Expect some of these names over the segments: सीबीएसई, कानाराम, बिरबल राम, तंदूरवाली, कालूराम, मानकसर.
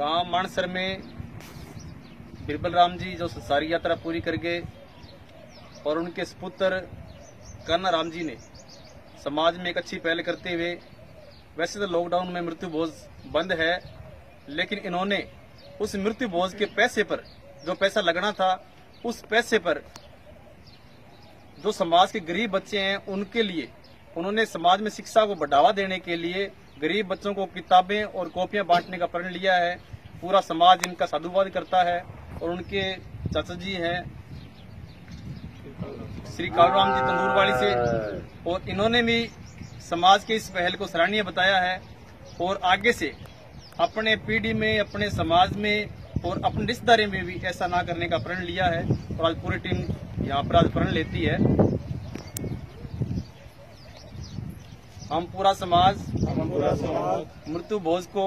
गांव मानसर में बिरबल राम जी जो संसारी यात्रा पूरी कर गए और उनके सुपुत्र कानाराम जी ने समाज में एक अच्छी पहल करते हुए, वैसे तो लॉकडाउन में मृत्युभोज बंद है, लेकिन इन्होंने उस मृत्युभोज के पैसे पर, जो पैसा लगना था उस पैसे पर, जो समाज के गरीब बच्चे हैं उनके लिए उन्होंने समाज में शिक्षा को बढ़ावा देने के लिए गरीब बच्चों को किताबें और कॉपियां बांटने का प्रण लिया है। पूरा समाज इनका साधुवाद करता है। और उनके चाचा जी हैं श्री कालूराम जी तंदूरवाली से, और इन्होंने भी समाज के इस पहल को सराहनीय बताया है और आगे से अपने पीढ़ी में, अपने समाज में और अपने रिश्तेदारी में भी ऐसा ना करने का प्रण लिया है। और आज पूरी टीम यहाँ पर आज प्रण लेती है। हम पूरा समाज मृत्युभोज को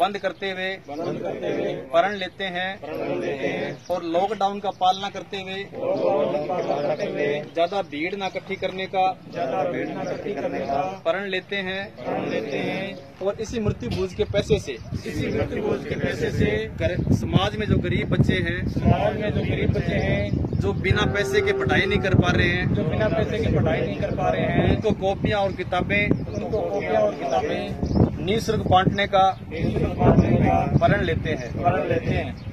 बंद करते हुए प्रण लेते हैं और लॉकडाउन का पालना करते हुए ज्यादा भीड़ न इकट्ठी करने का प्रण लेते हैं और इसी मृत्युभोज के पैसे से समाज में जो गरीब बच्चे हैं, जो बिना पैसे के पढ़ाई नहीं कर पा रहे हैं उनको कॉपियां और किताबें निःशुल्क बांटने का प्रण लेते हैं।